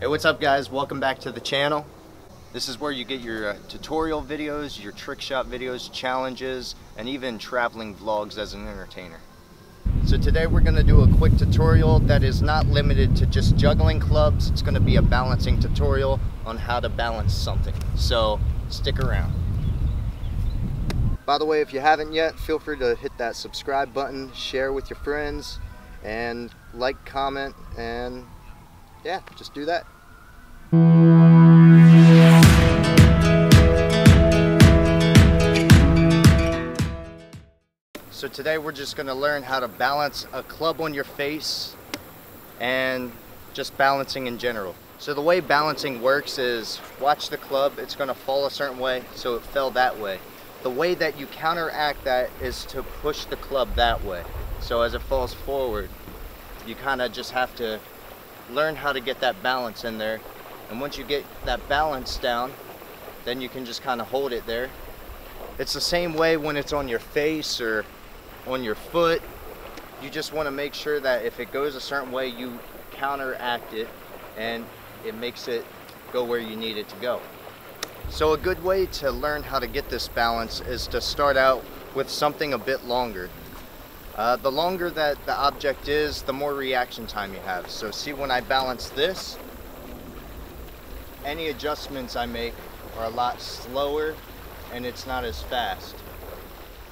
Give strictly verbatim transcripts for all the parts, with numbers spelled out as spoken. Hey, what's up guys? Welcome back to the channel. This is where you get your uh, tutorial videos, your trick shot videos, challenges, and even traveling vlogs as an entertainer. So today we're going to do a quick tutorial that is not limited to just juggling clubs. It's going to be a balancing tutorial on how to balance something. So stick around. By the way, if you haven't yet, feel free to hit that subscribe button, share with your friends, and like, comment, and yeah, just do that. So today we're just going to learn how to balance a club on your face and just balancing in general. So the way balancing works is, watch the club, it's going to fall a certain way, so it fell that way. The way that you counteract that is to push the club that way. So as it falls forward, you kind of just have to learn how to get that balance in there, and once you get that balance down, then you can just kind of hold it there. It's the same way when it's on your face or on your foot. You just want to make sure that if it goes a certain way, you counteract it and it makes it go where you need it to go. So a good way to learn how to get this balance is to start out with something a bit longer. Uh, the longer that the object is, the more reaction time you have. So see, when I balance this, any adjustments I make are a lot slower and it's not as fast.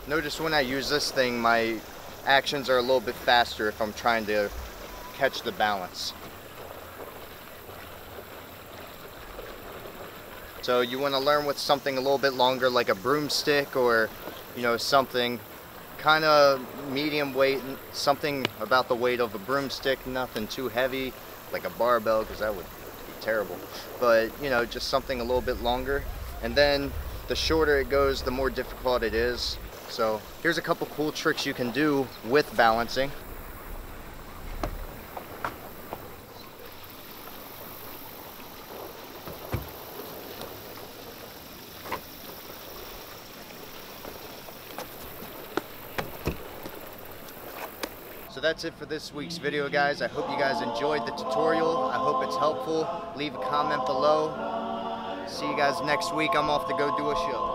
Notice when I use this thing, my actions are a little bit faster if I'm trying to catch the balance. So you want to learn with something a little bit longer, like a broomstick or, you know, something kind of medium weight, something about the weight of a broomstick, nothing too heavy like a barbell, because that would be terrible, but you know, just something a little bit longer. And then the shorter it goes, the more difficult it is. So here's a couple cool tricks you can do with balancing. So that's it for this week's video, guys. I hope you guys enjoyed the tutorial. I hope it's helpful. Leave a comment below. See you guys next week. I'm off to go do a show.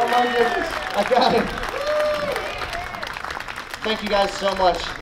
Oh my goodness, I got it. Thank you guys so much.